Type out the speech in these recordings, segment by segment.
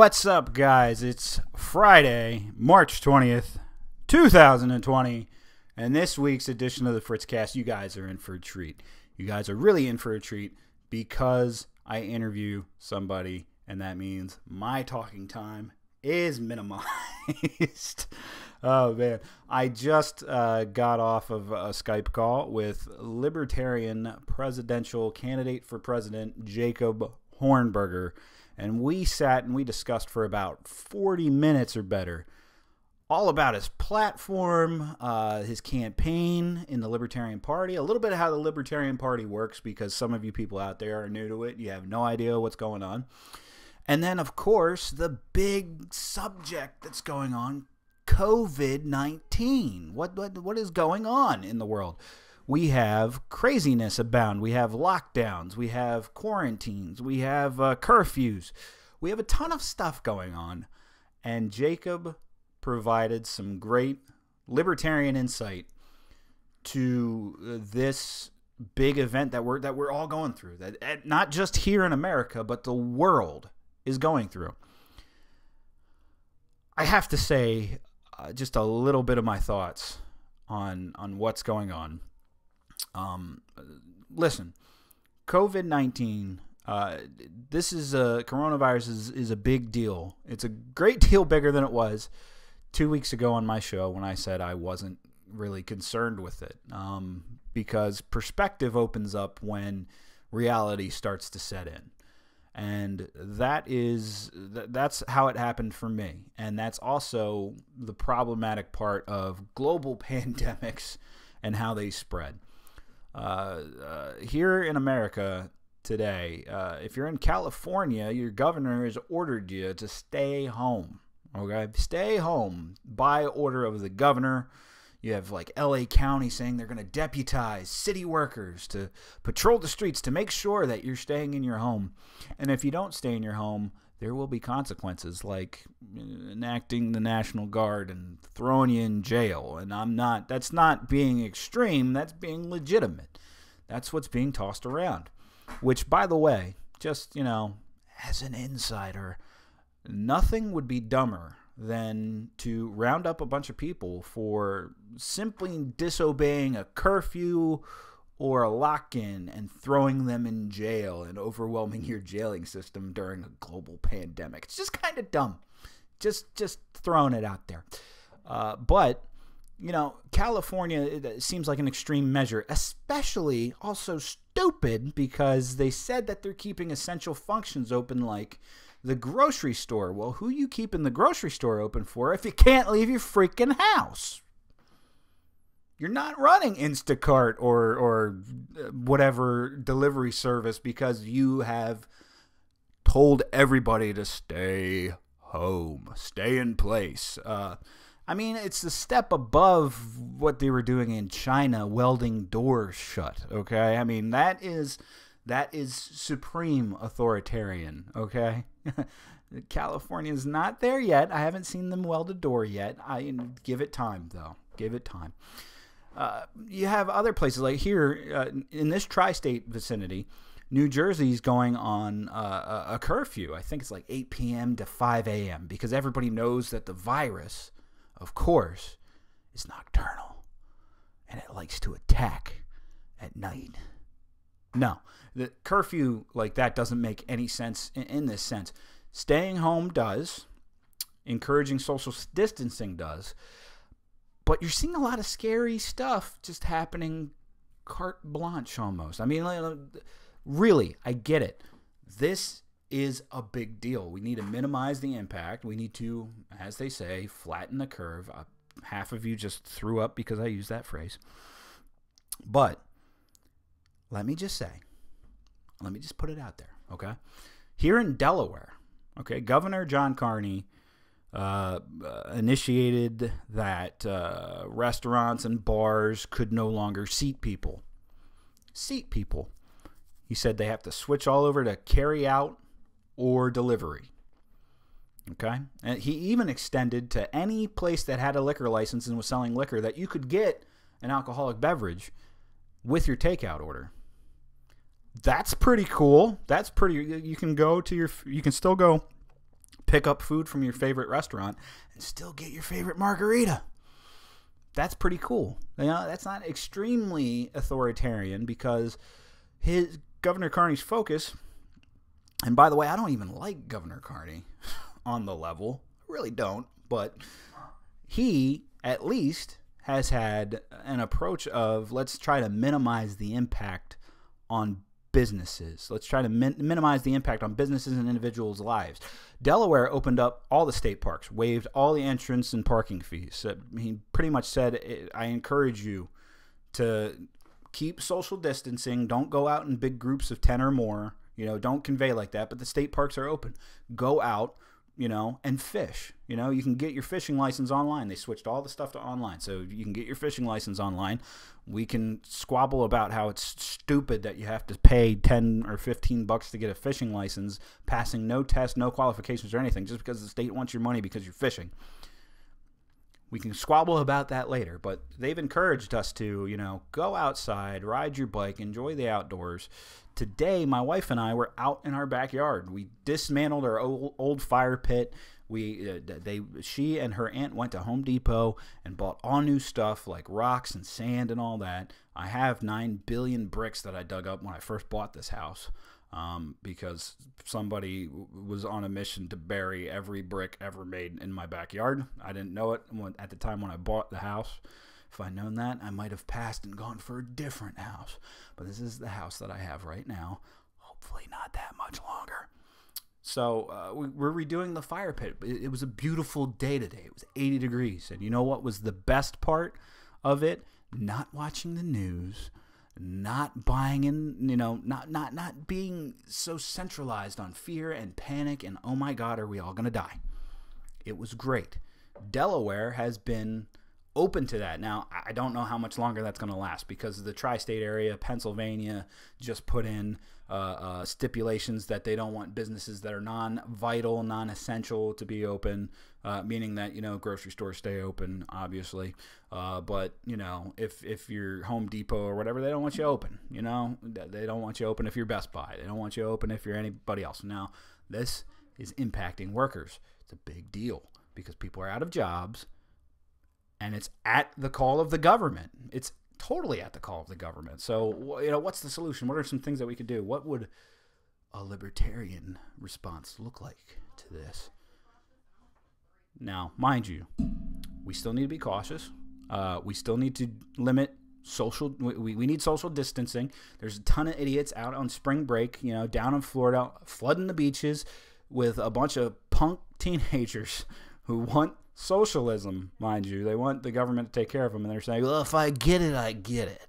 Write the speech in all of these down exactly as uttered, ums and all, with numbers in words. What's up, guys? It's Friday, March twentieth, two thousand twenty, and this week's edition of the FritzCast, you guys are in for a treat. You guys are really in for a treat because I interview somebody, and that means my talking time is minimized. Oh, man. I just uh, got off of a Skype call with Libertarian presidential candidate for president Jacob Hornberger. And we sat and we discussed for about forty minutes or better all about his platform, uh, his campaign in the Libertarian Party, a little bit of how the Libertarian Party works because some of you people out there are new to it. You have no idea what's going on. And then, of course, the big subject that's going on, COVID nineteen. What, what, what is going on in the world? We have craziness abound. We have lockdowns. We have quarantines. We have uh, curfews. We have a ton of stuff going on. And Jacob provided some great libertarian insight to this big event that we're, that we're all going through. That not just here in America, but the world is going through. I have to say uh, just a little bit of my thoughts on, on what's going on. Um, listen, COVID nineteen, uh, this is a coronavirus is, is a big deal. It's a great deal bigger than it was two weeks ago on my show when I said I wasn't really concerned with it. Um, because perspective opens up when reality starts to set in. And that is, that's how it happened for me. And that's also the problematic part of global pandemics and how they spread. Uh, uh, here in America today, uh, if you're in California, your governor has ordered you to stay home. Okay, stay home by order of the governor. You have like L A County saying they're going to deputize city workers to patrol the streets to make sure that you're staying in your home. And if you don't stay in your home, there will be consequences like enacting the National Guard and throwing you in jail. And I'm not, that's not being extreme, that's being legitimate. That's what's being tossed around. Which, by the way, just, you know, as an insider, nothing would be dumber than to round up a bunch of people for simply disobeying a curfew or a lock-in and throwing them in jail and overwhelming your jailing system during a global pandemic. It's just kind of dumb. Just just throwing it out there. Uh, but, you know, California, it seems like an extreme measure, especially also stupid because they said that they're keeping essential functions open like the grocery store. Well, who you keeping the grocery store open for if you can't leave your freaking house? You're not running Instacart or, or whatever delivery service because you have told everybody to stay home, stay in place. Uh, I mean, it's a step above what they were doing in China, welding doors shut, okay? I mean, that is, that is supreme authoritarian, okay? California's not there yet. I haven't seen them weld a door yet. I give it time, though. Give it time. Uh, you have other places like here uh, in this tri-state vicinity, New Jersey's going on uh, a curfew. I think it's like eight P M to five A M because everybody knows that the virus, of course, is nocturnal and it likes to attack at night. No, the curfew like that doesn't make any sense in, in this sense. Staying home does, encouraging social distancing does. But you're seeing a lot of scary stuff just happening carte blanche almost. I mean, really, I get it. This is a big deal. We need to minimize the impact. We need to, as they say, flatten the curve. Uh, half of you just threw up because I used that phrase. But let me just say, let me just put it out there, okay? Here in Delaware, okay, Governor John Carney Uh, initiated that uh, restaurants and bars could no longer seat people. Seat people. He said they have to switch all over to carry out or delivery. Okay? And he even extended to any place that had a liquor license and was selling liquor that you could get an alcoholic beverage with your takeout order. That's pretty cool. That's pretty, you can go to your, you can still go pick up food from your favorite restaurant, and still get your favorite margarita. That's pretty cool. You know, that's not extremely authoritarian, because his Governor Carney's focus, and by the way, I don't even like Governor Carney on the level. I really don't, but he at least has had an approach of, let's try to minimize the impact on businesses. Let's try to min minimize the impact on businesses and individuals' lives. Delaware opened up all the state parks, waived all the entrance and parking fees. So he pretty much said, I encourage you to keep social distancing. Don't go out in big groups of ten or more. You know, don't convey like that, but the state parks are open. Go out, you know, and fish. You know, you can get your fishing license online. They switched all the stuff to online. So you can get your fishing license online. We can squabble about how it's stupid that you have to pay ten or fifteen bucks to get a fishing license, passing no test, no qualifications or anything, just because the state wants your money because you're fishing. We can squabble about that later, but they've encouraged us to, you know, go outside, ride your bike, enjoy the outdoors. Today, my wife and I were out in our backyard. We dismantled our old, old fire pit. We, uh, they, she and her aunt went to Home Depot and bought all new stuff like rocks and sand and all that. I have nine billion bricks that I dug up when I first bought this house. Um, because somebody was on a mission to bury every brick ever made in my backyard. I didn't know it at the time when I bought the house. If I'd known that, I might have passed and gone for a different house. But this is the house that I have right now. Hopefully not that much longer. So uh, we, we're redoing the fire pit. It, it was a beautiful day today. It was eighty degrees. And you know what was the best part of it? Not watching the news. Not buying in, you know, not, not, not being so centralized on fear and panic and, oh my God, are we all going to die? It was great. Delaware has been open to that. Now, I don't know how much longer that's going to last, because the tri-state area, Pennsylvania, just put in uh, uh, stipulations that they don't want businesses that are non-vital, non-essential to be open, uh, meaning that, you know, grocery stores stay open, obviously. Uh, but, you know, if, if you're Home Depot or whatever, they don't want you open, you know. They don't want you open if you're Best Buy. They don't want you open if you're anybody else. Now, this is impacting workers. It's a big deal because people are out of jobs. And it's at the call of the government. It's totally at the call of the government. So, you know, what's the solution? What are some things that we could do? What would a libertarian response look like to this? Now, mind you, we still need to be cautious. Uh, we still need to limit social. We, we need social distancing. There's a ton of idiots out on spring break, you know, down in Florida, flooding the beaches with a bunch of punk teenagers who want socialism, mind you. They want the government to take care of them, and they're saying, well, if I get it, I get it.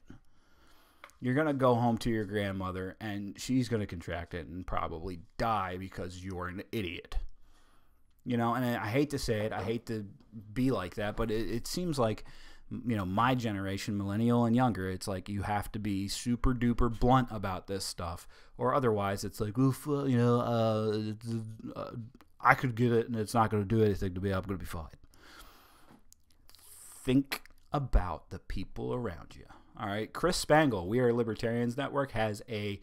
You're going to go home to your grandmother, and she's going to contract it and probably die because you're an idiot. You know, and I hate to say it. I hate to be like that, but it, it seems like, you know, my generation, millennial and younger, it's like you have to be super duper blunt about this stuff, or otherwise it's like, oof, you know, uh, uh, I could get it, and it's not going to do anything to me. I'm going to be fine. Think about the people around you. All right. Chris Spangle, We Are Libertarians Network, has a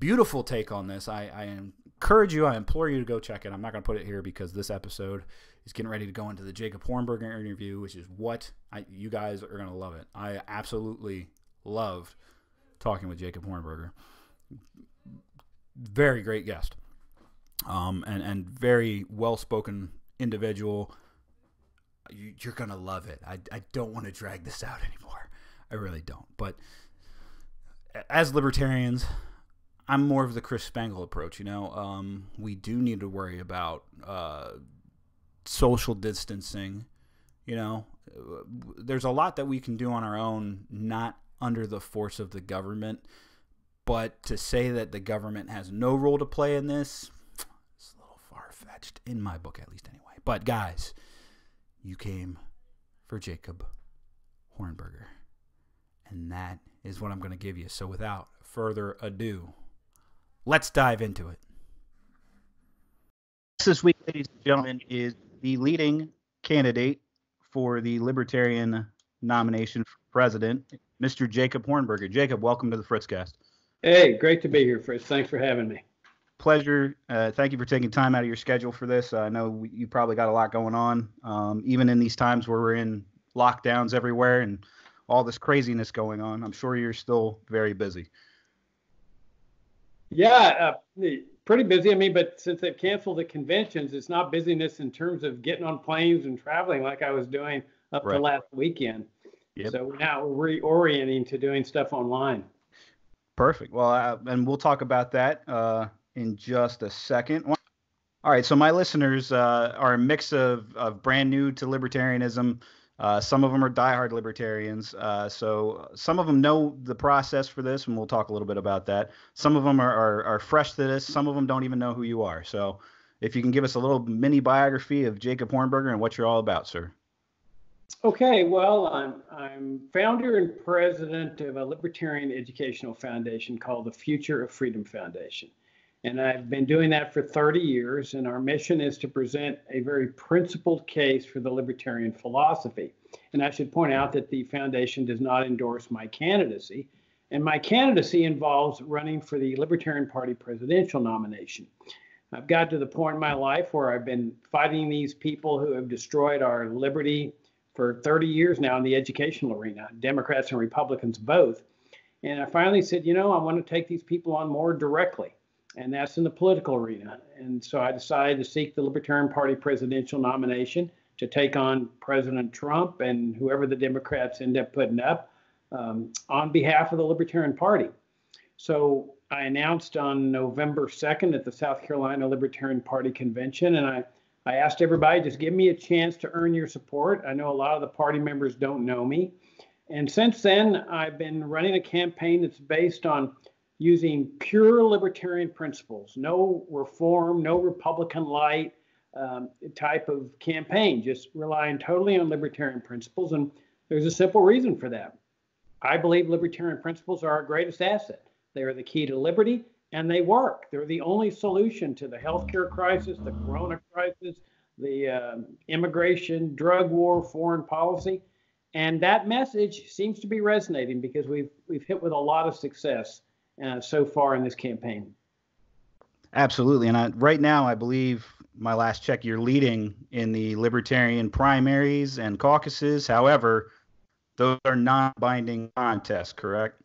beautiful take on this. I, I encourage you, I implore you to go check it. I'm not going to put it here because this episode is getting ready to go into the Jacob Hornberger interview, which is what I, you guys are going to love it. I absolutely loved talking with Jacob Hornberger. Very great guest. Um, and, and very well-spoken individual. You, you're going to love it. I, I don't want to drag this out anymore. I really don't. But as libertarians, I'm more of the Chris Spangle approach, you know. Um, we do need to worry about uh, social distancing, you know. There's a lot that we can do on our own, not under the force of the government. But to say that the government has no role to play in this, fetched in my book, at least, anyway. But guys, you came for Jacob Hornberger, and that is what I'm going to give you. So without further ado, let's dive into it. This week, ladies and gentlemen, is the leading candidate for the Libertarian nomination for president, Mister Jacob Hornberger. Jacob, welcome to the FritzCast. Hey, great to be here, Fritz. Thanks for having me. pleasure. Uh, thank you for taking time out of your schedule for this. Uh, I know we, you probably got a lot going on, um, even in these times where we're in lockdowns everywhere and all this craziness going on. I'm sure you're still very busy. Yeah, uh, pretty busy. I mean, but since they've canceled the conventions, it's not busyness in terms of getting on planes and traveling like I was doing up right. to last weekend. Yep. So we're now reorienting to doing stuff online. Perfect. Well, uh, and we'll talk about that uh, in just a second. All right. So my listeners uh, are a mix of, of brand new to libertarianism. Uh, some of them are diehard libertarians. Uh, so some of them know the process for this, and we'll talk a little bit about that. Some of them are, are, are fresh to this. Some of them don't even know who you are. So if you can give us a little mini biography of Jacob Hornberger and what you're all about, sir. Okay, well, I'm, I'm founder and president of a libertarian educational foundation called the Future of Freedom Foundation. And I've been doing that for thirty years, and our mission is to present a very principled case for the libertarian philosophy. And I should point out that the foundation does not endorse my candidacy, and my candidacy involves running for the Libertarian Party presidential nomination. I've got to the point in my life where I've been fighting these people who have destroyed our liberty for thirty years now in the educational arena, Democrats and Republicans both. And I finally said, you know, I want to take these people on more directly, and that's in the political arena. And so I decided to seek the Libertarian Party presidential nomination to take on President Trump and whoever the Democrats end up putting up um, on behalf of the Libertarian Party. So I announced on November second at the South Carolina Libertarian Party Convention, and I I asked everybody, just give me a chance to earn your support. I know a lot of the party members don't know me. And since then, I've been running a campaign that's based on using pure libertarian principles, no reform, no Republican light um, type of campaign, just relying totally on libertarian principles. And there's a simple reason for that. I believe libertarian principles are our greatest asset. They are the key to liberty. And they work. They're the only solution to the healthcare crisis, the corona crisis, the uh, immigration, drug war, foreign policy. And that message seems to be resonating because we've we've hit with a lot of success uh, so far in this campaign. Absolutely. And I, right now, I believe my last check, you're leading in the libertarian primaries and caucuses. However, those are non-binding contests, correct?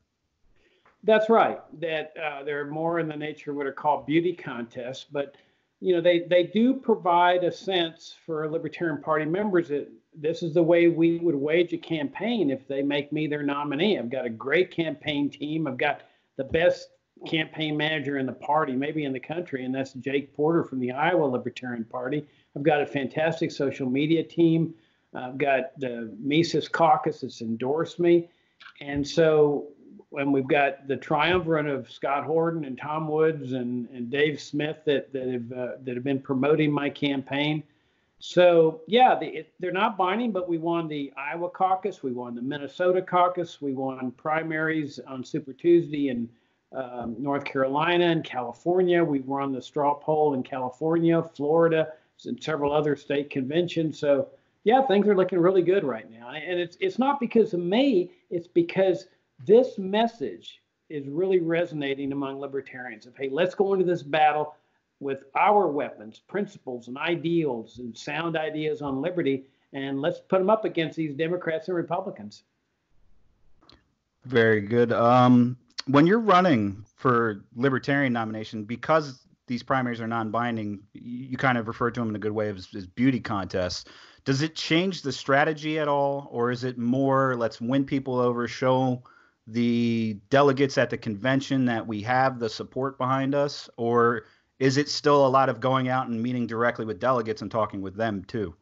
That's right, that uh, they're more in the nature of what are called beauty contests, but you know they, they do provide a sense for Libertarian Party members that this is the way we would wage a campaign if they make me their nominee. I've got a great campaign team. I've got the best campaign manager in the party, maybe in the country, and that's Jake Porter from the Iowa Libertarian Party. I've got a fantastic social media team. I've got the Mises Caucus that's endorsed me, and so and we've got the triumvirate of Scott Horton and Tom Woods and, and Dave Smith that that have uh, that have been promoting my campaign. So yeah, the, it, they're not binding, but we won the Iowa caucus, we won the Minnesota caucus, we won primaries on Super Tuesday in um, North Carolina and California. We won the straw poll in California, Florida, and several other state conventions. So yeah, things are looking really good right now, and it's it's not because of me, it's because this message is really resonating among libertarians of, hey, let's go into this battle with our weapons, principles, and ideals, and sound ideas on liberty, and let's put them up against these Democrats and Republicans. Very good. Um, when you're running for libertarian nomination, because these primaries are non-binding, you kind of refer to them in a good way as, as beauty contests. Does it change the strategy at all, or is it more let's win people over, show the delegates at the convention that we have the support behind us, or is it still a lot of going out and meeting directly with delegates and talking with them too?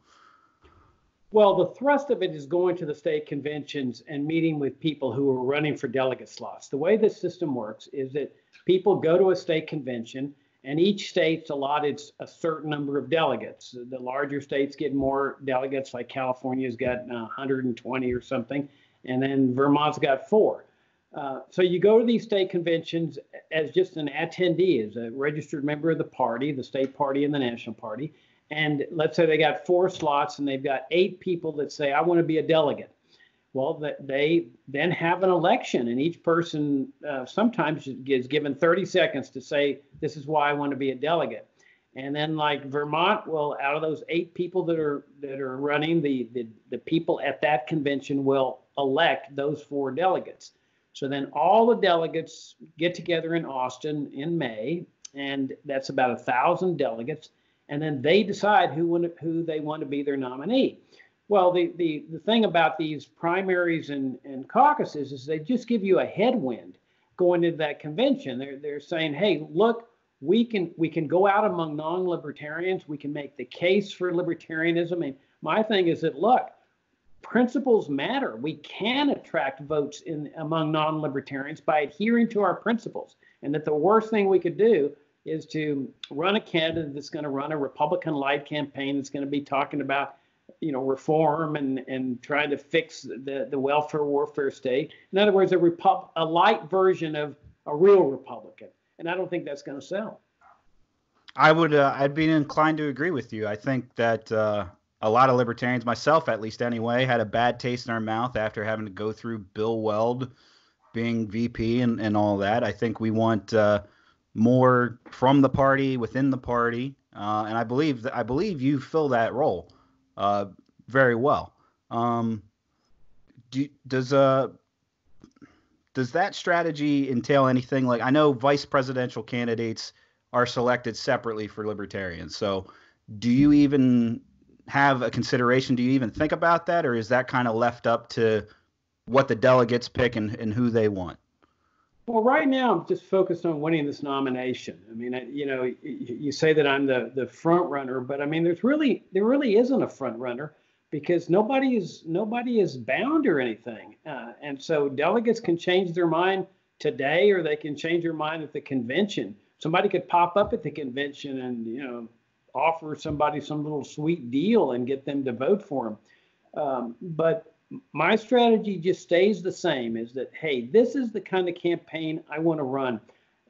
Well, the thrust of it is going to the state conventions and meeting with people who are running for delegate slots. The way this system works is that people go to a state convention and each state's allotted a certain number of delegates. The larger states get more delegates, like California's got one hundred twenty or something, and then Vermont's got four. Uh, so you go to these state conventions as just an attendee, as a registered member of the party, the state party and the national party. And let's say they got four slots and they've got eight people that say, I want to be a delegate. Well, that they then have an election, and each person uh, sometimes is given thirty seconds to say, this is why I want to be a delegate. And then, like Vermont, well, out of those eight people that are that are running, the the, the people at that convention will elect those four delegates. So then all the delegates get together in Austin in May, and that's about a thousand delegates, and then they decide who want to, who they want to be their nominee. Well, the, the, the thing about these primaries and, and caucuses is they just give you a headwind going into that convention. They're, they're saying, hey, look, we can we can go out among non-libertarians. We can make the case for libertarianism. And my thing is that, look, principles matter. We can attract votes in among non-libertarians by adhering to our principles, and that the worst thing we could do is to run a candidate that's going to run a Republican-led campaign that's going to be talking about, you know, reform and, and trying to fix the, the welfare warfare state. In other words, a repub a light version of a real Republican. And I don't think that's going to sell. I would, uh, I'd be inclined to agree with you. I think that uh, a lot of libertarians, myself at least anyway, had a bad taste in our mouth after having to go through Bill Weld being V P and, and all that. I think we want uh, more from the party, within the party. Uh, and I believe that I believe you fill that role. Uh, very well. Um, do, does uh, does that strategy entail anything? Like, I know vice presidential candidates are selected separately for libertarians. So, do you even have a consideration? Do you even think about that, or is that kind of left up to what the delegates pick and, and who they want? Well, right now I'm just focused on winning this nomination. I mean, I, you know, you say that I'm the the front runner, but I mean, there's really there really isn't a front runner because nobody is nobody is bound or anything, uh, and so delegates can change their mind today, or they can change their mind at the convention. Somebody could pop up at the convention and, you know, offer somebody some little sweet deal and get them to vote for them, um, but. My strategy just stays the same, is that, hey, this is the kind of campaign I want to run,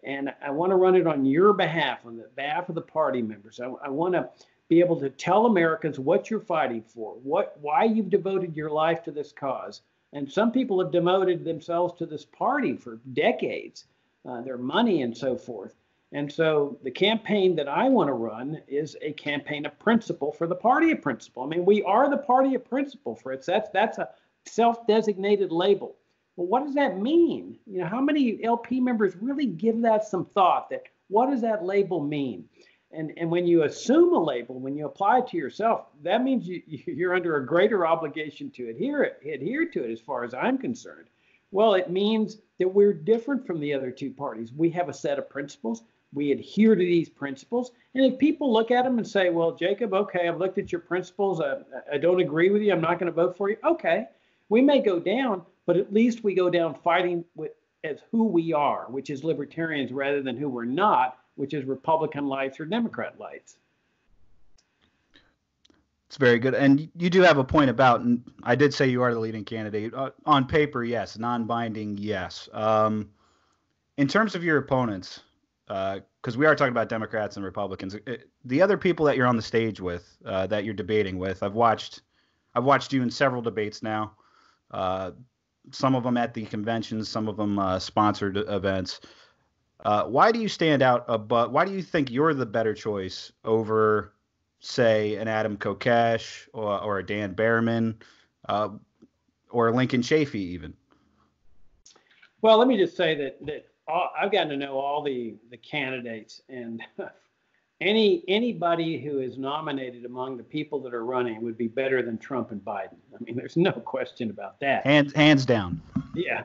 and I want to run it on your behalf, on the behalf of the party members. I, I want to be able to tell Americans what you're fighting for, what, why you've devoted your life to this cause. And some people have devoted themselves to this party for decades, uh, their money and so forth. And so the campaign that I want to run is a campaign of principle for the party of principle. I mean, we are the party of principle, Fritz. That's that's a self-designated label. Well, what does that mean? You know, how many L P members really give that some thought? That what does that label mean? And and when you assume a label, when you apply it to yourself, that means you you're under a greater obligation to adhere it, adhere to it, as far as I'm concerned. Well, it means that we're different from the other two parties. We have a set of principles. We adhere to these principles. And if people look at them and say, well, Jacob, okay, I've looked at your principles. I, I don't agree with you. I'm not going to vote for you. Okay, we may go down, but at least we go down fighting with, as who we are, which is libertarians, rather than who we're not, which is Republican lights or Democrat lights. It's very good. And you do have a point about, and I did say you are the leading candidate. Uh, on paper, yes. Non-binding, yes. Um, in terms of your opponents, because uh, we are talking about Democrats and Republicans, it, the other people that you're on the stage with, uh, that you're debating with, I've watched, I've watched you in several debates now. Uh, some of them at the conventions, some of them uh, sponsored events. Uh, why do you stand out above? Why do you think you're the better choice over, say, an Adam Kokesh or, or a Dan Behrman uh, or a Lincoln Chafee even? Well, let me just say that that. I've gotten to know all the, the candidates, and any anybody who is nominated among the people that are running would be better than Trump and Biden. I mean, there's no question about that. Hands hands down. Yeah,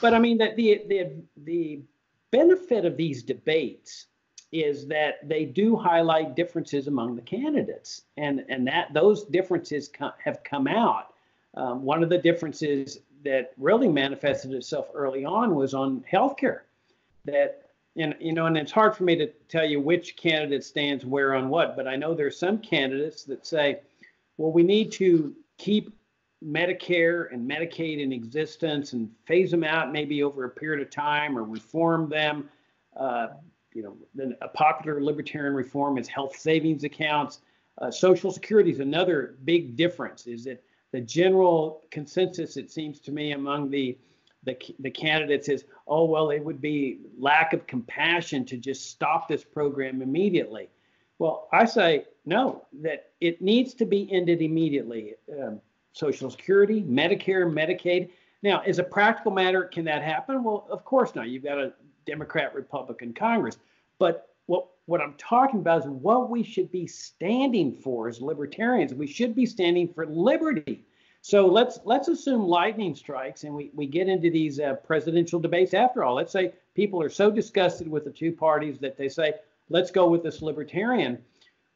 but I mean that the the the benefit of these debates is that they do highlight differences among the candidates, and and that those differences come, have come out. Um, one of the differences that really manifested itself early on was on healthcare. That, and you know, and it's hard for me to tell you which candidate stands where on what, but I know there's some candidates that say, well, we need to keep Medicare and Medicaid in existence and phase them out maybe over a period of time or reform them. Uh, you know, then a popular libertarian reform is health savings accounts. Uh, Social Security is another big difference, is that the general consensus, it seems to me, among the, the the candidates is, oh, well, it would be lack of compassion to just stop this program immediately. Well, I say no, that it needs to be ended immediately. Um, Social Security, Medicare, Medicaid. Now, as a practical matter, can that happen? Well, of course not. You've got a Democrat, Republican Congress. But what, what I'm talking about is what we should be standing for as libertarians. We should be standing for liberty. So let's let's assume lightning strikes and we, we get into these uh, presidential debates after all. Let's say people are so disgusted with the two parties that they say, let's go with this libertarian.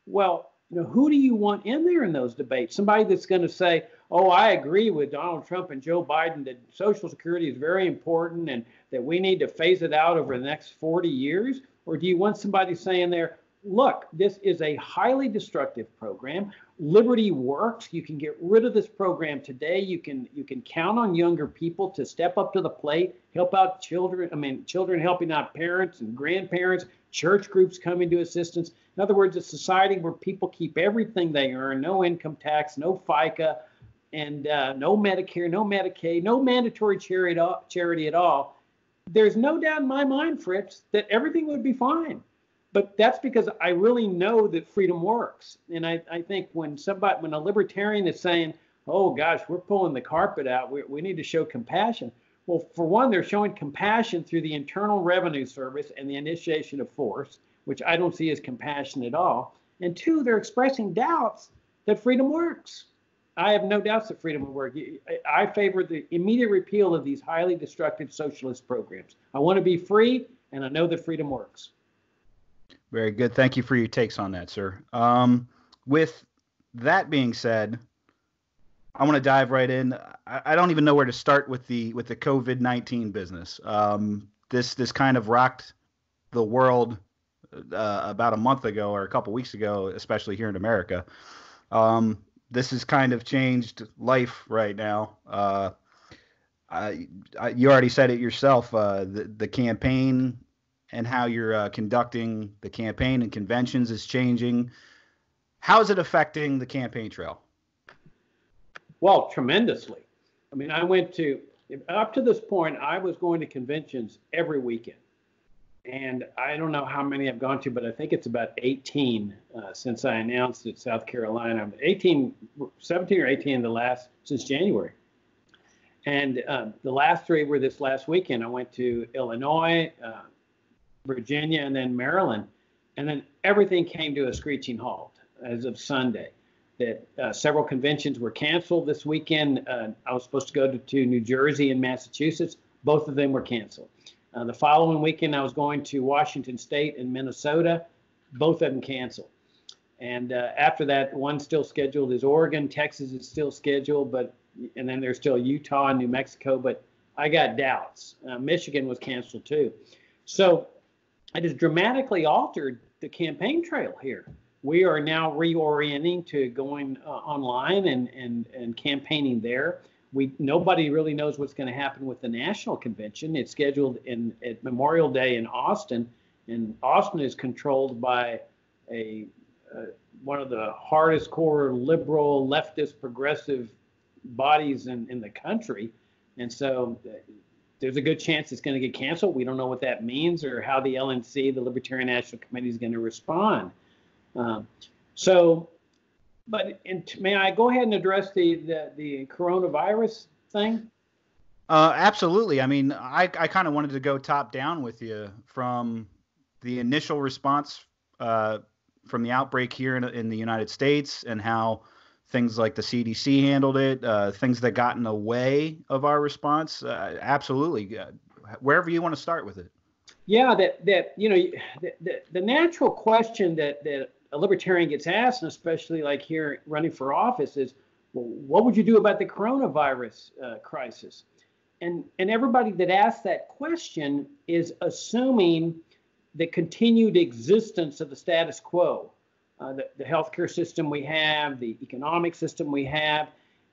Well, you know, who do you want in there in those debates? Somebody that's going to say, oh, I agree with Donald Trump and Joe Biden that Social Security is very important and that we need to phase it out over the next forty years? Or do you want somebody saying there, look, this is a highly destructive program. Liberty works. You can get rid of this program today. You can you can count on younger people to step up to the plate, help out children. I mean, children helping out parents and grandparents, church groups coming to assistance. In other words, a society where people keep everything they earn, no income tax, no FICA, and uh, no Medicare, no Medicaid, no mandatory charity, charity at all. There's no doubt in my mind, Fritz, that everything would be fine. But that's because I really know that freedom works. And I, I think when somebody, when a libertarian is saying, oh, gosh, we're pulling the carpet out, we, we need to show compassion. Well, for one, they're showing compassion through the Internal Revenue Service and the initiation of force, which I don't see as compassion at all. And two, they're expressing doubts that freedom works. I have no doubts that freedom will work. I favor the immediate repeal of these highly destructive socialist programs. I want to be free, and I know that freedom works. Very good. Thank you for your takes on that, sir. Um, with that being said, I want to dive right in. I, I don't even know where to start with the with the COVID nineteen business. Um, this this kind of rocked the world uh, about a month ago or a couple weeks ago, especially here in America. Um, This has kind of changed life right now. Uh, I, I, you already said it yourself, uh, the, the campaign and how you're uh, conducting the campaign and conventions is changing. How is it affecting the campaign trail? Well, tremendously. I mean, I went to, up to this point, I was going to conventions every weekend. And I don't know how many I've gone to, but I think it's about eighteen uh, since I announced at South Carolina. eighteen, seventeen or eighteen in the last, since January. And um, the last three were this last weekend. I went to Illinois, uh, Virginia, and then Maryland. And then everything came to a screeching halt as of Sunday. That uh, several conventions were canceled this weekend. Uh, I was supposed to go to, to New Jersey and Massachusetts. Both of them were canceled. Uh, the following weekend, I was going to Washington State and Minnesota. Both of them canceled. And uh, after that, one still scheduled is Oregon. Texas is still scheduled, but and then there's still Utah and New Mexico. But I got doubts. Uh, Michigan was canceled, too. So it has dramatically altered the campaign trail here. We are now reorienting to going uh, online and, and, and campaigning there. We, nobody really knows what's going to happen with the national convention. It's scheduled in at Memorial Day in Austin, and Austin is controlled by a uh, one of the hardest core liberal, leftist, progressive bodies in, in the country. And so there's a good chance it's going to get canceled. We don't know what that means or how the L N C, the Libertarian National Committee, is going to respond. Um, so. But and may I go ahead and address the, the, the coronavirus thing? Uh, absolutely. I mean, I, I kind of wanted to go top down with you from the initial response uh, from the outbreak here in, in the United States and how things like the C D C handled it, uh, things that got in the way of our response. Uh, absolutely. Uh, wherever you want to start with it. Yeah, that, that you know, the, the, the natural question that, that a libertarian gets asked, and especially like here running for office, is, well, what would you do about the coronavirus uh, crisis? And and everybody that asks that question is assuming the continued existence of the status quo, uh, the, the healthcare system we have, the economic system we have.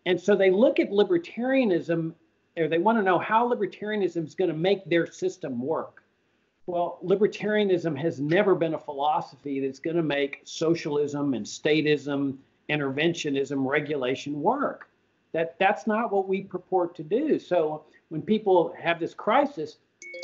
And so they look at libertarianism, or they want to know how libertarianism is going to make their system work. Well, libertarianism has never been a philosophy that's going to make socialism and statism, interventionism, regulation work. That that's not what we purport to do. So when people have this crisis,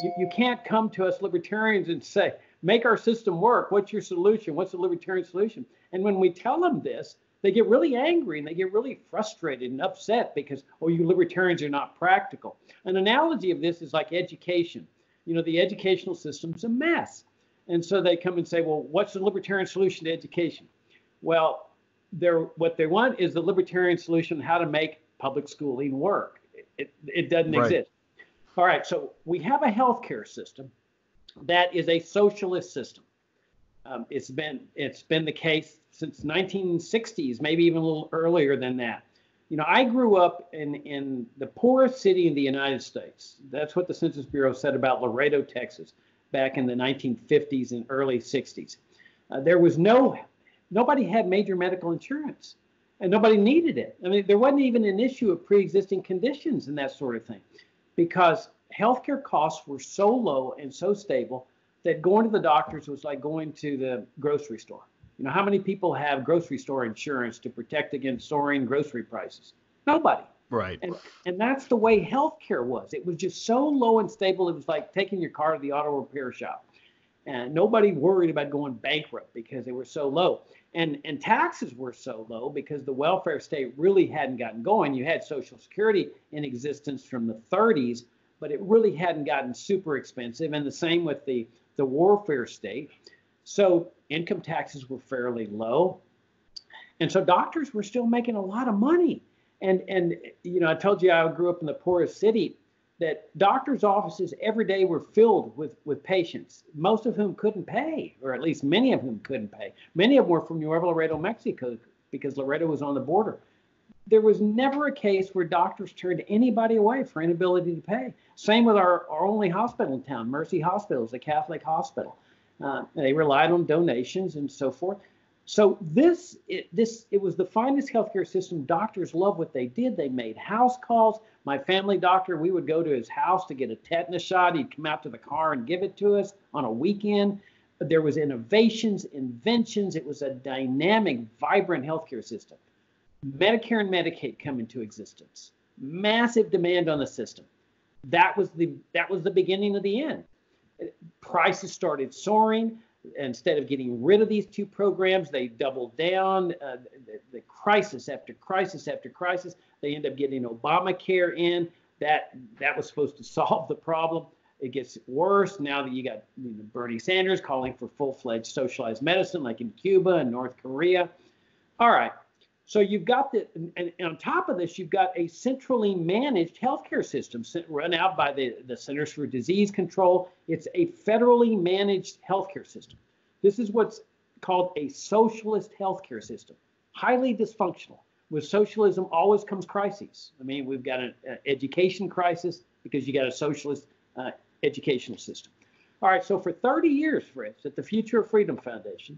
you, you can't come to us libertarians and say, make our system work. What's your solution? What's the libertarian solution? And when we tell them this, they get really angry and they get really frustrated and upset because, oh, you libertarians are not practical. An analogy of this is like education. You know, the educational system's a mess. And so they come and say, well, what's the libertarian solution to education? Well, they're, what they want is the libertarian solution, how to make public schooling work. It, it doesn't right. exist. All right, so we have a healthcare system that is a socialist system. Um, it's been it's been the case since nineteen sixties, maybe even a little earlier than that. You know, I grew up in, in the poorest city in the United States. That's what the Census Bureau said about Laredo, Texas, back in the nineteen fifties and early sixties. Uh, there was no, nobody had major medical insurance, and nobody needed it. I mean, there wasn't even an issue of pre-existing conditions and that sort of thing, because healthcare costs were so low and so stable that going to the doctors was like going to the grocery store. You know, how many people have grocery store insurance to protect against soaring grocery prices? Nobody. Right. And, and that's the way healthcare was. It was just so low and stable. It was like taking your car to the auto repair shop. And nobody worried about going bankrupt because they were so low. And, and taxes were so low because the welfare state really hadn't gotten going. You had Social Security in existence from the thirties, but it really hadn't gotten super expensive. And the same with the, the warfare state. So income taxes were fairly low. And so doctors were still making a lot of money. And, and you know, I told you I grew up in the poorest city. That doctors' offices every day were filled with, with patients, most of whom couldn't pay, or at least many of whom couldn't pay. Many of them were from Nuevo Laredo, Mexico, because Laredo was on the border. There was never a case where doctors turned anybody away for inability to pay. Same with our, our only hospital in town, Mercy Hospital, is a Catholic hospital. Uh, they relied on donations and so forth. So this it, this it was the finest healthcare system. Doctors loved what they did. They made house calls. My family doctor, we would go to his house to get a tetanus shot. He'd come out to the car and give it to us on a weekend. There was innovations, inventions. It was a dynamic, vibrant healthcare system. Medicare and Medicaid come into existence. Massive demand on the system. That was the that was the beginning of the end. Prices started soaring. Instead of getting rid of these two programs, they doubled down. Uh, the, the crisis after crisis after crisis, they end up getting Obamacare in. That that was supposed to solve the problem. It gets worse now that you got you know, Bernie Sanders calling for full-fledged socialized medicine, like in Cuba and North Korea. All right, so you've got the, and, and on top of this, you've got a centrally managed healthcare system run out by the, the Centers for Disease Control. It's a federally managed healthcare system. This is what's called a socialist healthcare system, highly dysfunctional. With socialism always comes crises. I mean, we've got an education crisis because you got a socialist uh, educational system. All right, so for thirty years, Fritz, at the Future of Freedom Foundation,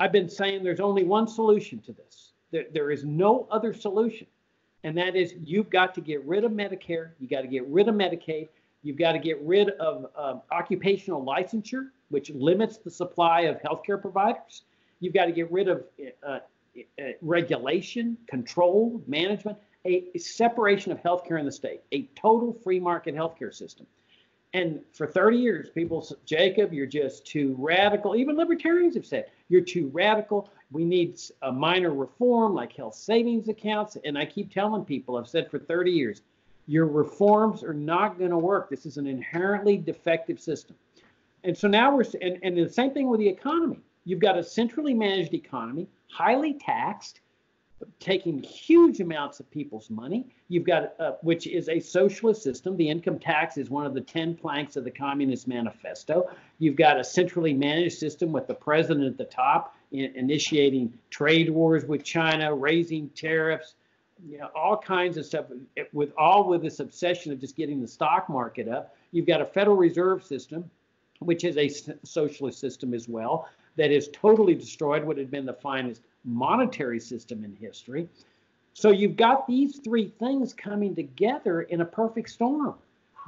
I've been saying there's only one solution to this. There, there is no other solution, and that is you've got to get rid of Medicare, you got to get rid of Medicaid, you've got to get rid of um, occupational licensure, which limits the supply of healthcare providers. You've got to get rid of uh, uh, regulation, control, management, a, a separation of healthcare in the state, a total free market healthcare system. And for thirty years, people said, Jacob, you're just too radical. Even libertarians have said, you're too radical. We need a minor reform like health savings accounts. And I keep telling people, I've said for thirty years, your reforms are not going to work. This is an inherently defective system. And so now we're, and, and the same thing with the economy. You've got a centrally managed economy, highly taxed, taking huge amounts of people's money. You've got, uh, which is a socialist system. The income tax is one of the ten planks of the Communist Manifesto. You've got a centrally managed system with the president at the top in, initiating trade wars with China, raising tariffs, you know, all kinds of stuff, with all with this obsession of just getting the stock market up. You've got a Federal Reserve system, which is a socialist system as well, that has totally destroyed what had been the finest monetary system in history. So you've got these three things coming together in a perfect storm.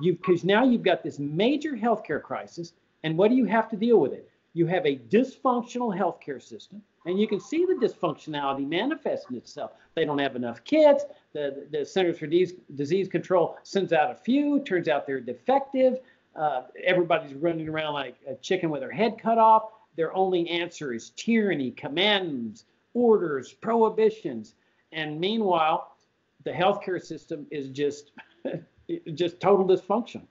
You've, because now you've got this major healthcare crisis, and what do you have to deal with it? you have a dysfunctional healthcare system, and you can see the dysfunctionality manifesting itself. They don't have enough kids. The, the Centers for Disease Control sends out a few. Turns out they're defective. Uh, everybody's running around like a chicken with their head cut off. Their only answer is tyranny, commands, orders, prohibitions. And meanwhile, the healthcare system is just, just total dysfunction.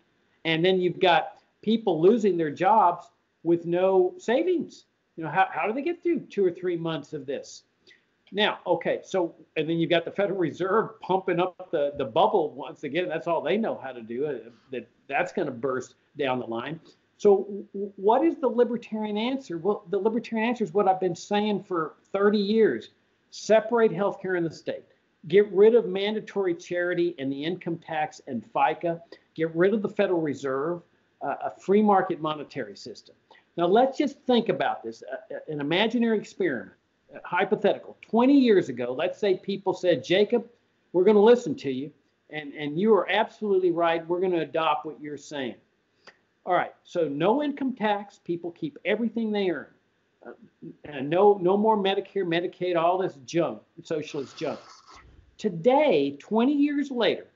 And then you've got people losing their jobs with no savings. You know, how, how do they get through two or three months of this? Now, okay, so, and then you've got the Federal Reserve pumping up the, the bubble once again. That's all they know how to do. That That's going to burst down the line. So what is the libertarian answer? Well, the libertarian answer is what I've been saying for thirty years. Separate healthcare in the state. Get rid of mandatory charity and the income tax and FICA. Get rid of the Federal Reserve, uh, a free market monetary system. Now, let's just think about this, uh, an imaginary experiment, uh, hypothetical. twenty years ago, let's say people said, Jacob, we're going to listen to you, and, and you are absolutely right. We're going to adopt what you're saying. All right, so no income tax. People keep everything they earn. Uh, and no, no more Medicare, Medicaid, all this junk, socialist junk. Today, twenty years later,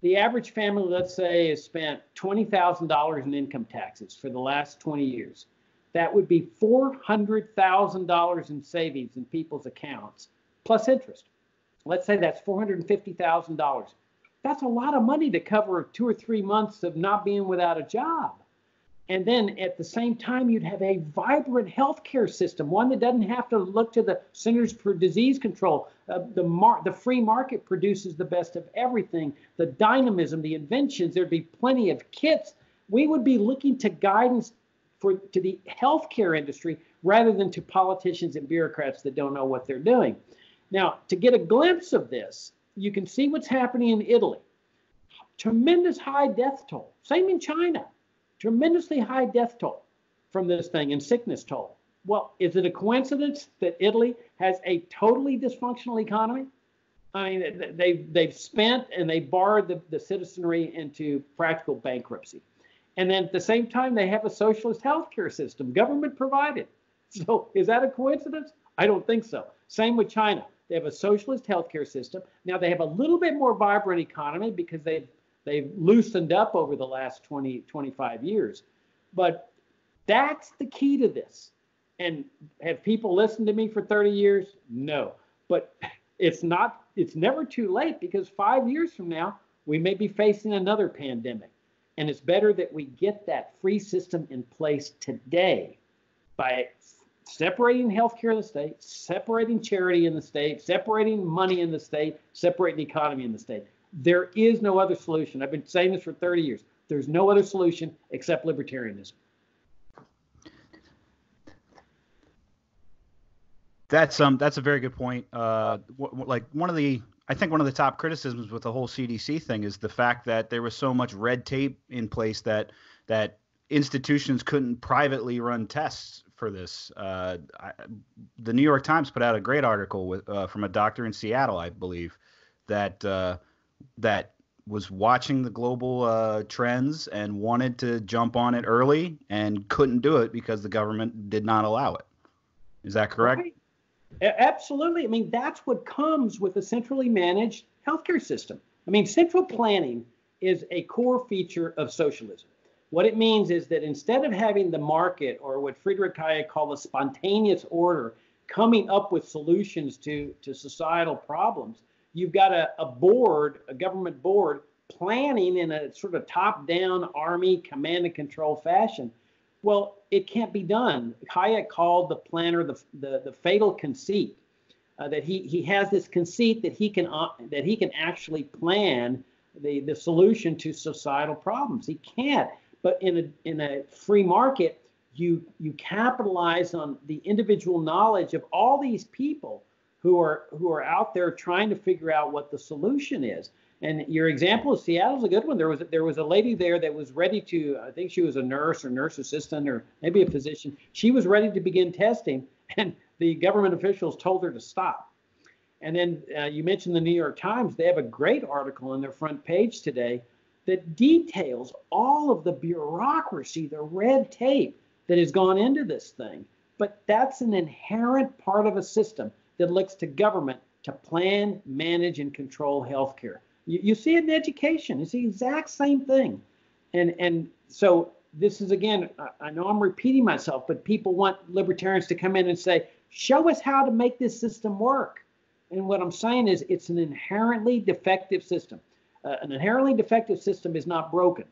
the average family, let's say, has spent twenty thousand dollars in income taxes for the last twenty years. That would be four hundred thousand dollars in savings in people's accounts, plus interest. Let's say that's four hundred fifty thousand dollars. That's a lot of money to cover two or three months of not being without a job. And then at the same time, you'd have a vibrant healthcare system, one that doesn't have to look to the Centers for Disease Control. Uh, the, mar the free market produces the best of everything, the dynamism, the inventions. There'd be plenty of kits. We would be looking to guidance for, to the healthcare industry rather than to politicians and bureaucrats that don't know what they're doing. Now, to get a glimpse of this, you can see what's happening in Italy. Tremendous high death toll. Same in China. Tremendously high death toll from this thing and sickness toll. Well, is it a coincidence that Italy has a totally dysfunctional economy? I mean, they've, they've spent and they borrowed the, the citizenry into practical bankruptcy. And then at the same time, they have a socialist healthcare system, government provided. So is that a coincidence? I don't think so. Same with China. They have a socialist healthcare system. Now they have a little bit more vibrant economy because they've They've loosened up over the last twenty, twenty-five years. But that's the key to this. And have people listened to me for thirty years? No. But it's not, it's never too late, because five years from now, we may be facing another pandemic. And it's better that we get that free system in place today by separating healthcare in the state, separating charity in the state, separating money in the state, separating economy in the state. There is no other solution. I've been saying this for thirty years. There's no other solution except libertarianism. That's um, that's a very good point. Uh, like one of the, I think one of the top criticisms with the whole C D C thing is the fact that there was so much red tape in place that that institutions couldn't privately run tests for this. Uh, I, the New York Times put out a great article with uh, from a doctor in Seattle, I believe, that. Uh, that was watching the global uh, trends and wanted to jump on it early and couldn't do it because the government did not allow it. Is that correct? Right. Absolutely. I mean, that's what comes with a centrally managed healthcare system. I mean, central planning is a core feature of socialism. What it means is that instead of having the market, or what Friedrich Hayek called the spontaneous order, coming up with solutions to, to societal problems, you've got a, a board, a government board, planning in a sort of top-down army command and control fashion. Well, it can't be done. Hayek called the planner the the, the fatal conceit, uh, that he he has this conceit that he can uh, that he can actually plan the the solution to societal problems. He can't. But in a in a free market, you you capitalize on the individual knowledge of all these people who are who are out there trying to figure out what the solution is. And your example of Seattle is a good one. There was there was a lady there that was ready to, I think she was a nurse or nurse assistant or maybe a physician. She was ready to begin testing, and the government officials told her to stop. And then uh, you mentioned the New York Times. They have a great article on their front page today that details all of the bureaucracy, the red tape that has gone into this thing. But that's an inherent part of a system that looks to government to plan, manage, and control healthcare. You, you see it in education. It's the exact same thing. And, and so this is, again, I, I know I'm repeating myself, but people want libertarians to come in and say, show us how to make this system work. And what I'm saying is it's an inherently defective system. Uh, an inherently defective system is not broken.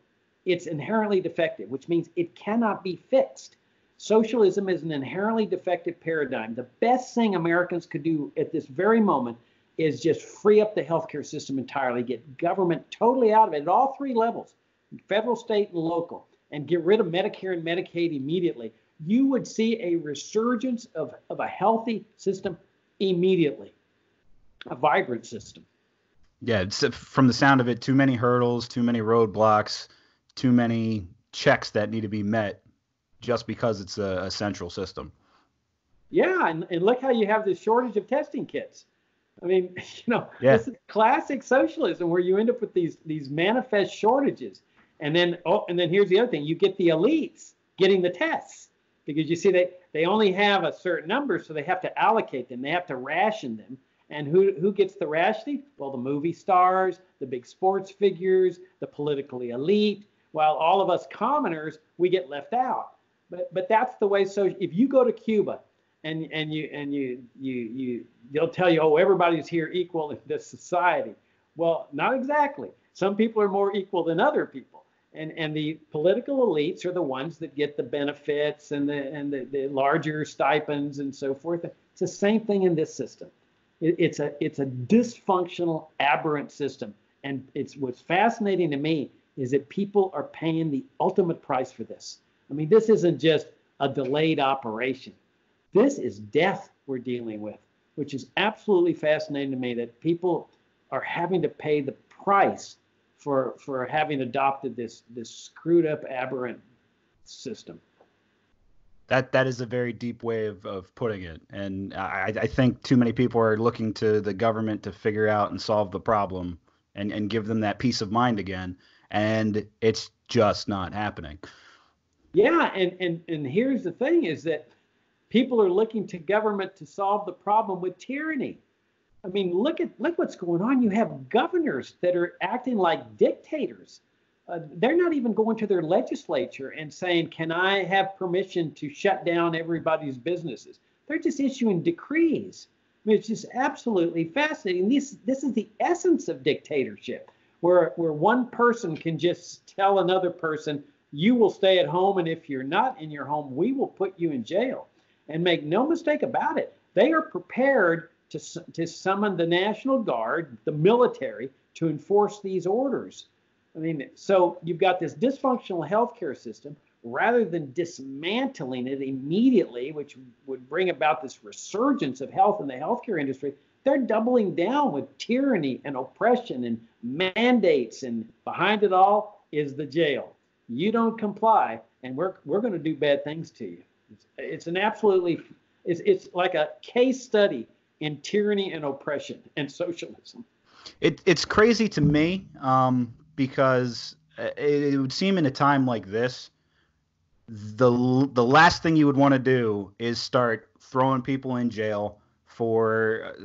It's inherently defective, which means it cannot be fixed. Socialism is an inherently defective paradigm. The best thing Americans could do at this very moment is just free up the healthcare system entirely, get government totally out of it at all three levels, federal, state, and local, and get rid of Medicare and Medicaid immediately. You would see a resurgence of, of a healthy system immediately, a vibrant system. Yeah, it's, from the sound of it, too many hurdles, too many roadblocks, too many checks that need to be met just because it's a, a central system. Yeah, and, and look how you have this shortage of testing kits. I mean, you know, yeah. This is classic socialism where you end up with these these manifest shortages. And then, oh, and then here's the other thing. You get the elites getting the tests because you see they, they only have a certain number, so they have to allocate them. They have to ration them. And who, who gets the rationing? Well, the movie stars, the big sports figures, the politically elite, while all of us commoners, we get left out. But but that's the way. So if you go to Cuba, and and you and you you you they'll tell you, oh, everybody's here equal in this society. Well, not exactly. Some people are more equal than other people, and and the political elites are the ones that get the benefits and the and the, the larger stipends and so forth. It's the same thing in this system. It, it's a it's a dysfunctional, aberrant system, and it's what's fascinating to me is that people are paying the ultimate price for this. I mean, this isn't just a delayed operation. This is death we're dealing with, which is absolutely fascinating to me that people are having to pay the price for for having adopted this this screwed up aberrant system. That that is a very deep way of, of putting it. And I, I think too many people are looking to the government to figure out and solve the problem and, and give them that peace of mind again. And it's just not happening. Yeah, and, and, and here's the thing is that people are looking to government to solve the problem with tyranny. I mean, look at look what's going on. You have governors that are acting like dictators. Uh, they're not even going to their legislature and saying, can I have permission to shut down everybody's businesses? They're just issuing decrees. I mean, it's just absolutely fascinating. This, this is the essence of dictatorship, where, where one person can just tell another person, you will stay at home, and if you're not in your home, we will put you in jail. And make no mistake about it, they are prepared to, to summon the National Guard, the military, to enforce these orders. I mean, so you've got this dysfunctional healthcare system. Rather than dismantling it immediately, which would bring about this resurgence of health in the healthcare industry, they're doubling down with tyranny and oppression and mandates, and behind it all is the jail. You don't comply, and we're we're going to do bad things to you. It's, it's an absolutely, it's it's like a case study in tyranny and oppression and socialism. It it's crazy to me um, because it, it would seem in a time like this, the the last thing you would want to do is start throwing people in jail for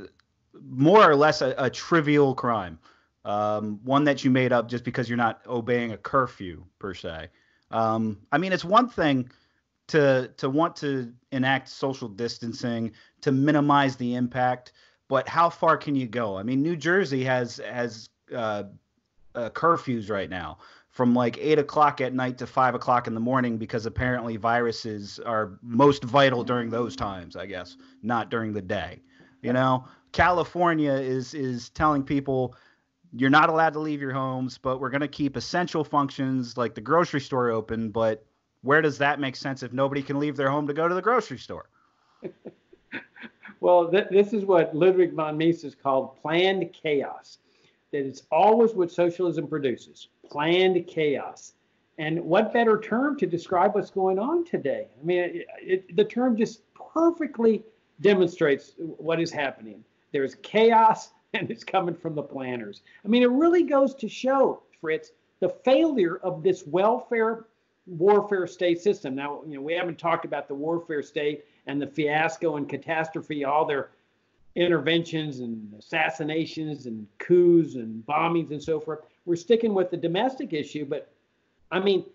more or less a, a trivial crime. Um, one that you made up just because you're not obeying a curfew per se. Um, I mean, it's one thing to to want to enact social distancing to minimize the impact, but how far can you go? I mean, New Jersey has has uh, uh, curfews right now from like eight o'clock at night to five o'clock in the morning because apparently viruses are most vital during those times, I guess, not during the day. You know, California is is telling people, you're not allowed to leave your homes, but we're going to keep essential functions like the grocery store open. But where does that make sense if nobody can leave their home to go to the grocery store? Well, th this is what Ludwig von Mises called planned chaos, that it's always what socialism produces, planned chaos. And what better term to describe what's going on today? I mean, it, it, the term just perfectly demonstrates what is happening. There's chaos. And it's coming from the planners. I mean, it really goes to show, Fritz, the failure of this welfare warfare state system. Now, you know, we haven't talked about the warfare state and the fiasco and catastrophe, all their interventions and assassinations and coups and bombings and so forth. We're sticking with the domestic issue, but I mean,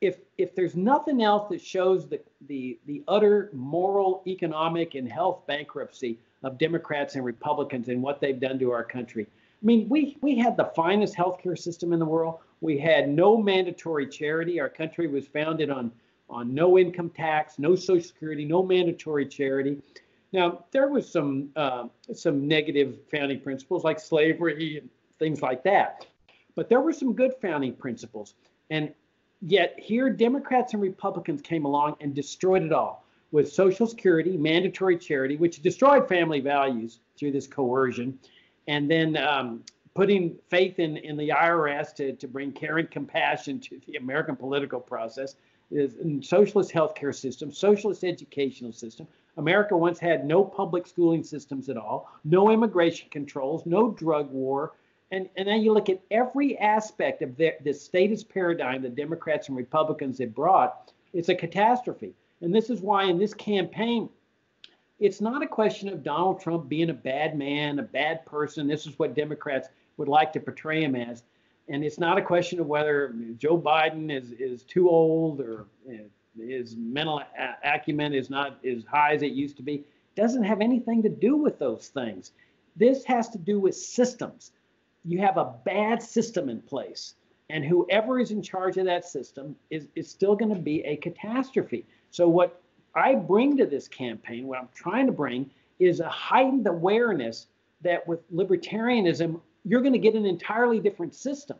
if if there's nothing else that shows the the the utter moral, economic, and health bankruptcy of Democrats and Republicans and what they've done to our country. I mean, we we had the finest healthcare system in the world. We had no mandatory charity. Our country was founded on on no income tax, no Social Security, no mandatory charity. Now, there was some uh, some negative founding principles like slavery and things like that, but there were some good founding principles. And yet here, Democrats and Republicans came along and destroyed it all with Social Security, mandatory charity, which destroyed family values through this coercion, and then um, putting faith in, in the I R S to, to bring care and compassion to the American political process, and socialist healthcare system, socialist educational system. America once had no public schooling systems at all, no immigration controls, no drug war. And, and then you look at every aspect of the, this status paradigm that Democrats and Republicans have brought, it's a catastrophe. And this is why in this campaign, it's not a question of Donald Trump being a bad man, a bad person. This is what Democrats would like to portray him as. And it's not a question of whether Joe Biden is, is too old or his mental acumen is not as high as it used to be. It doesn't have anything to do with those things. This has to do with systems. You have a bad system in place, and whoever is in charge of that system is, is still going to be a catastrophe. So what I bring to this campaign, what I'm trying to bring, is a heightened awareness that with libertarianism, you're going to get an entirely different system.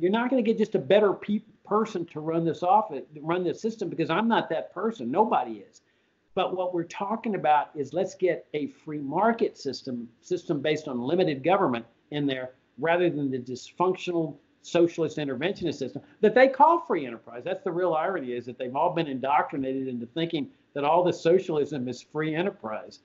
You're not going to get just a better pe- person to run this office, run this system, because I'm not that person. Nobody is. But what we're talking about is let's get a free market system, system based on limited government in there, rather than the dysfunctional socialist interventionist system that they call free enterprise. That's the real irony, is that they've all been indoctrinated into thinking that all this socialism is free enterprise,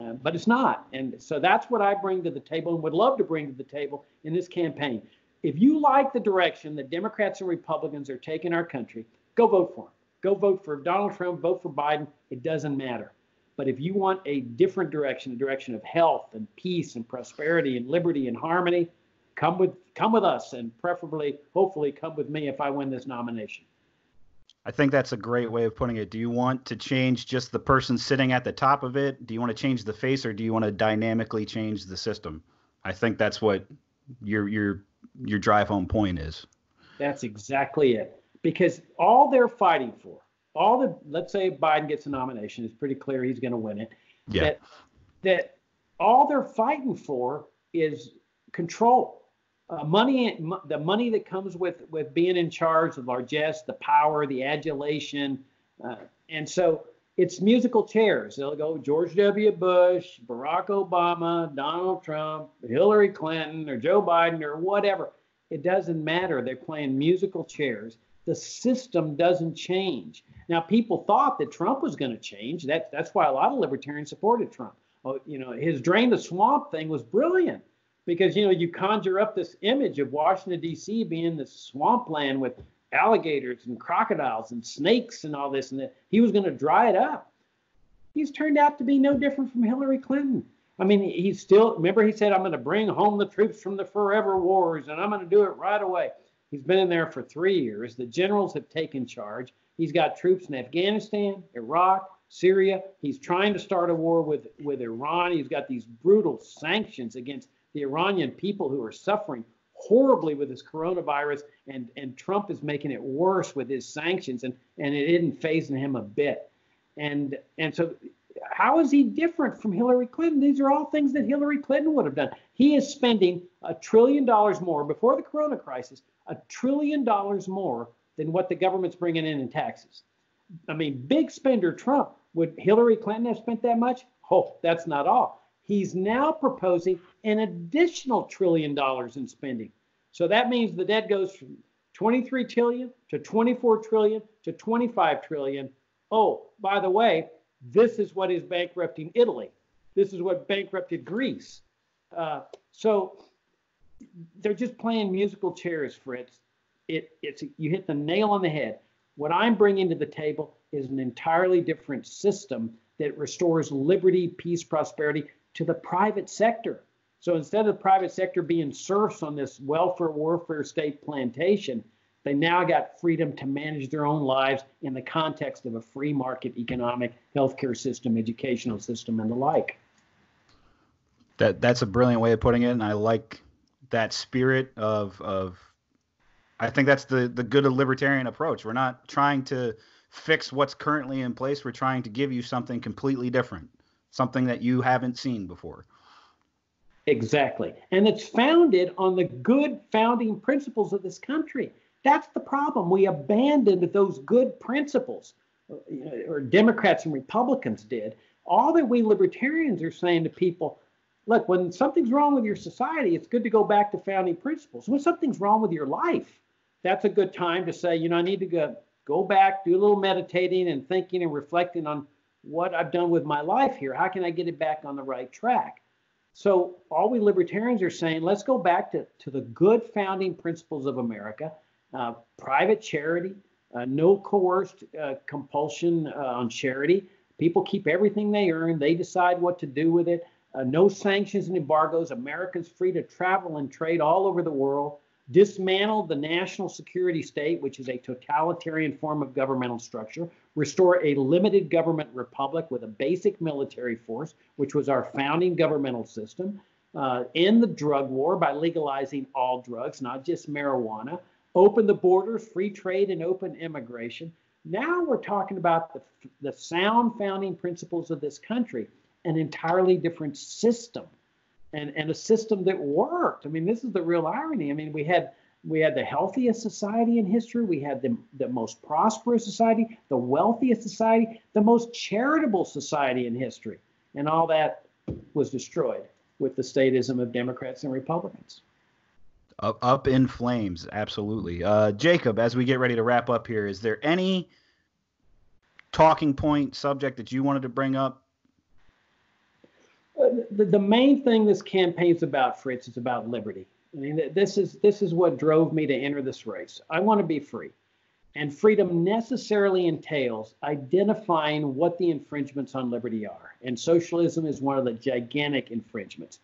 uh, but it's not. And so that's what I bring to the table and would love to bring to the table in this campaign. If you like the direction that Democrats and Republicans are taking our country, go vote for them. Go vote for Donald Trump, vote for Biden. It doesn't matter. But if you want a different direction, a direction of health and peace and prosperity and liberty and harmony, come with come with us, and preferably, hopefully, come with me if I win this nomination. I think that's a great way of putting it. Do you want to change just the person sitting at the top of it? Do you want to change the face, or do you want to dynamically change the system? I think that's what your your your drive home point is. That's exactly it. Because all they're fighting for, all the, let's say Biden gets a nomination, it's pretty clear he's going to win it. Yeah. That, that all they're fighting for is control, uh, money, m- the money that comes with, with being in charge, the largesse, the power, the adulation. Uh, and so it's musical chairs. They'll go George W. Bush, Barack Obama, Donald Trump, Hillary Clinton, or Joe Biden, or whatever. It doesn't matter. They're playing musical chairs. The system doesn't change. Now, people thought that Trump was going to change. That, that's why a lot of libertarians supported Trump. Oh, you know, his drain the swamp thing was brilliant, because, you know, you conjure up this image of Washington, D C being this swampland with alligators and crocodiles and snakes and all this, and that he was going to dry it up. He's turned out to be no different from Hillary Clinton. I mean, he's still, remember he said, I'm going to bring home the troops from the forever wars, and I'm going to do it right away. He's been in there for three years. The generals have taken charge. He's got troops in Afghanistan, Iraq, Syria. He's trying to start a war with, with Iran. He's got these brutal sanctions against the Iranian people who are suffering horribly with this coronavirus, and, and Trump is making it worse with his sanctions, and, and it isn't phasing him a bit. And, and so how is he different from Hillary Clinton? These are all things that Hillary Clinton would have done. He is spending a trillion dollars more before the corona crisis, a trillion dollars more than what the government's bringing in in taxes. I mean, big spender Trump. Would Hillary Clinton have spent that much? Oh, that's not all. He's now proposing an additional trillion dollars in spending. So that means the debt goes from twenty-three trillion to twenty-four trillion to twenty-five trillion. Oh, by the way, this is what is bankrupting Italy. This is what bankrupted Greece. Uh, so they're just playing musical chairs, Fritz. It, it's, you hit the nail on the head. What I'm bringing to the table is an entirely different system that restores liberty, peace, prosperity to the private sector. So instead of the private sector being serfs on this welfare warfare state plantation, they now got freedom to manage their own lives in the context of a free market economic healthcare system, educational system, and the like. That that's a brilliant way of putting it, and I like that spirit of of I think that's the the good of libertarian approach. We're not trying to fix what's currently in place. We're trying to give you something completely different, something that you haven't seen before. Exactly. And it's founded on the good founding principles of this country. That's the problem. We abandoned those good principles, or Democrats and Republicans did. All that we libertarians are saying to people, look, when something's wrong with your society, it's good to go back to founding principles. When something's wrong with your life, that's a good time to say, you know, I need to go, go back, do a little meditating and thinking and reflecting on what I've done with my life here. How can I get it back on the right track? So all we libertarians are saying, let's go back to, to the good founding principles of America. Uh, private charity, uh, no coerced uh, compulsion uh, on charity. People keep everything they earn. They decide what to do with it. Uh, no sanctions and embargoes. Americans free to travel and trade all over the world. Dismantle the national security state, which is a totalitarian form of governmental structure. Restore a limited government republic with a basic military force, which was our founding governmental system. Uh, end the drug war by legalizing all drugs, not just marijuana. Open the borders, free trade, and open immigration. Now we're talking about the, the sound founding principles of this country, an entirely different system, and, and a system that worked. I mean, this is the real irony. I mean, we had we had the healthiest society in history. We had the, the most prosperous society, the wealthiest society, the most charitable society in history. And all that was destroyed with the statism of Democrats and Republicans. Up, up in flames, absolutely. Uh, Jacob, as we get ready to wrap up here, is there any talking point, subject that you wanted to bring up? Uh, the, the main thing this campaign's about, Fritz, is about liberty. I mean, this is this is what drove me to enter this race. I want to be free, and freedom necessarily entails identifying what the infringements on liberty are, and socialism is one of the gigantic infringements,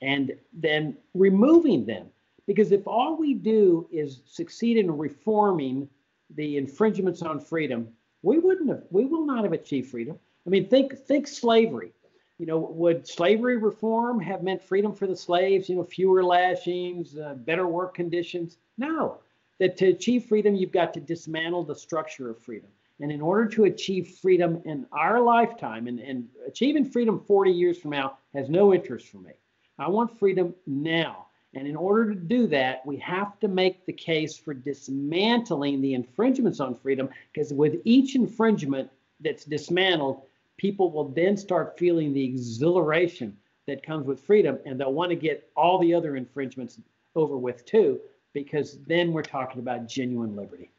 and then removing them. Because if all we do is succeed in reforming the infringements on freedom, we wouldn't have, we will not have achieved freedom. I mean, think think slavery. You know, would slavery reform have meant freedom for the slaves? You know, fewer lashings, uh, better work conditions? No. That to achieve freedom, you've got to dismantle the structure of freedom. And in order to achieve freedom in our lifetime, and, and achieving freedom forty years from now has no interest for me. I want freedom now. And in order to do that, we have to make the case for dismantling the infringements on freedom, because with each infringement that's dismantled, people will then start feeling the exhilaration that comes with freedom, and they'll want to get all the other infringements over with too, because then we're talking about genuine liberty.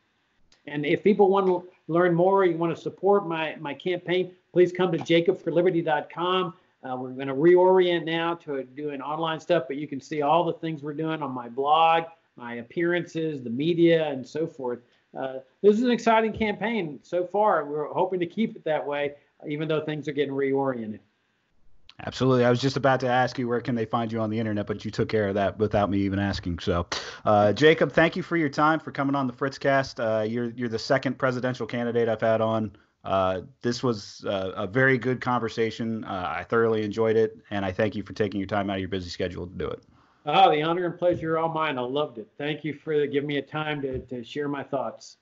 And if people want to learn more, you want to support my, my campaign, please come to Jacob For Liberty dot com. Uh, we're going to reorient now to doing online stuff, but you can see all the things we're doing on my blog, my appearances, the media, and so forth. Uh, this is an exciting campaign so far. We're hoping to keep it that way, even though things are getting reoriented. Absolutely. I was just about to ask you, where can they find you on the internet, but you took care of that without me even asking. So, uh, Jacob, thank you for your time, for coming on the FritzCast. Uh, you're, you're the second presidential candidate I've had on. Uh, this was uh, a very good conversation. Uh, I thoroughly enjoyed it, and I thank you for taking your time out of your busy schedule to do it. Oh, the honor and pleasure are all mine. I loved it. Thank you for giving me a time to, to share my thoughts.